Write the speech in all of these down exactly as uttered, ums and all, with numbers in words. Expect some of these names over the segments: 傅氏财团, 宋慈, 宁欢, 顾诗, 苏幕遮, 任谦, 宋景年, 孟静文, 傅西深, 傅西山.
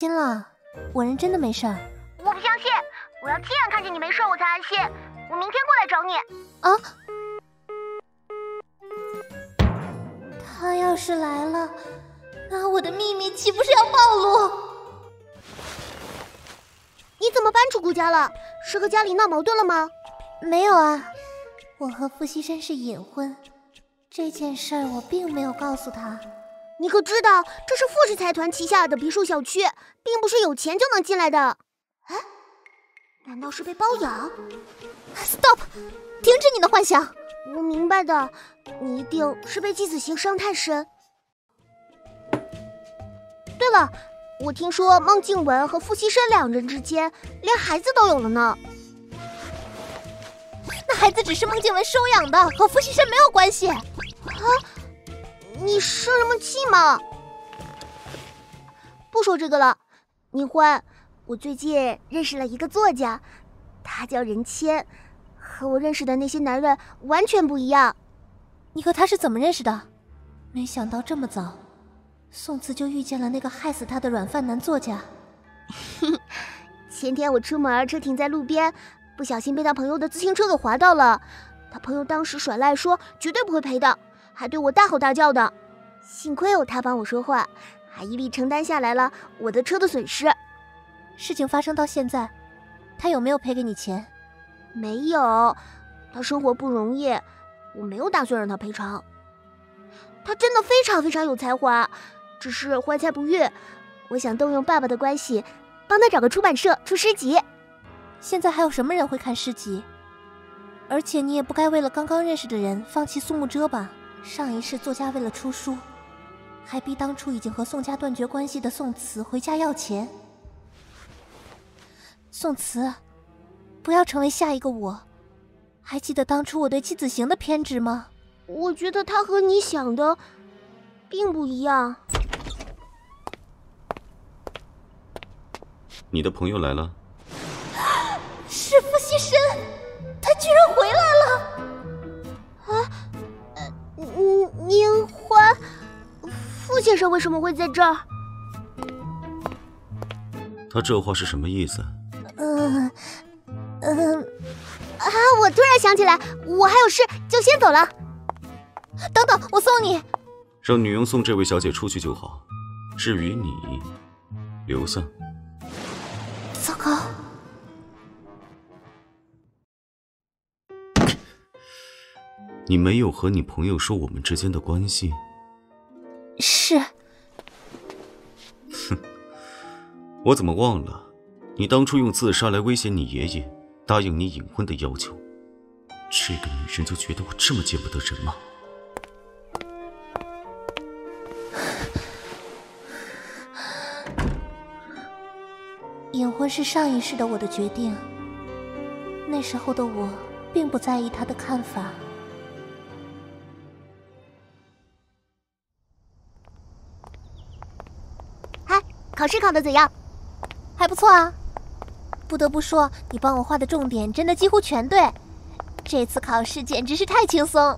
心了，我人真的没事儿。我不相信，我要亲眼看见你没事我才安心。我明天过来找你。啊！他要是来了，那我的秘密岂不是要暴露？你怎么搬出顾家了？是和家里闹矛盾了吗？没有啊，我和傅西山是隐婚，这件事儿我并没有告诉他。 你可知道，这是傅氏财团旗下的别墅小区，并不是有钱就能进来的。哎，难道是被包养 ？Stop！ 停止你的幻想。我明白的，你一定是被祭祀刑伤太深。对了，我听说孟静文和傅西深两人之间连孩子都有了呢。那孩子只是孟静文收养的，和傅西深没有关系。啊？ 你生什么气吗？不说这个了，宁欢，我最近认识了一个作家，他叫任谦，和我认识的那些男人完全不一样。你和他是怎么认识的？没想到这么早，宋慈就遇见了那个害死他的软饭男作家。前天我出门，车停在路边，不小心被他朋友的自行车给划到了。他朋友当时甩赖说绝对不会赔的。 还对我大吼大叫的，幸亏有他帮我说话，还一力承担下来了我的车的损失。事情发生到现在，他有没有赔给你钱？没有，他生活不容易，我没有打算让他赔偿。他真的非常非常有才华，只是怀才不遇。我想动用爸爸的关系，帮他找个出版社出诗集。现在还有什么人会看诗集？而且你也不该为了刚刚认识的人放弃苏幕遮吧。 上一世，作家为了出书，还逼当初已经和宋家断绝关系的宋慈回家要钱。宋慈，不要成为下一个我。还记得当初我对妻子行的偏执吗？我觉得他和你想的并不一样。你的朋友来了，是傅西深，他居然回来了！啊！ 宁欢，傅先生为什么会在这儿？他这话是什么意思？嗯嗯、呃呃、啊！我突然想起来，我还有事，就先走了。等等，我送你。让女佣送这位小姐出去就好。至于你，留下。糟糕！你没有和你朋友说我们之间的关系？是。哼，我怎么忘了？你当初用自杀来威胁你爷爷，答应你隐婚的要求。这个女人就觉得我这么见不得人吗？隐婚是上一世的我的决定。那时候的我并不在意她的看法。 考试考得怎样？还不错啊！不得不说，你帮我画的重点真的几乎全对。这次考试简直是太轻松。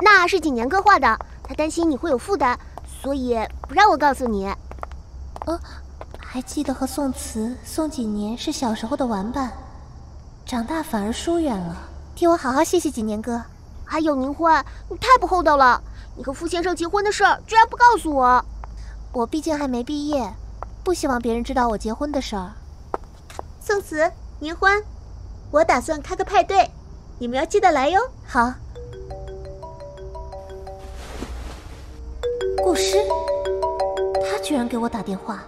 那是景年哥画的，他担心你会有负担，所以不让我告诉你。哦，还记得和宋慈、宋景年是小时候的玩伴，长大反而疏远了。替我好好谢谢景年哥。还有宁欢，你太不厚道了！你和傅先生结婚的事儿居然不告诉我。 我毕竟还没毕业，不希望别人知道我结婚的事儿。宋慈，宁欢，我打算开个派对，你们要记得来哟。好。顾诗，他居然给我打电话。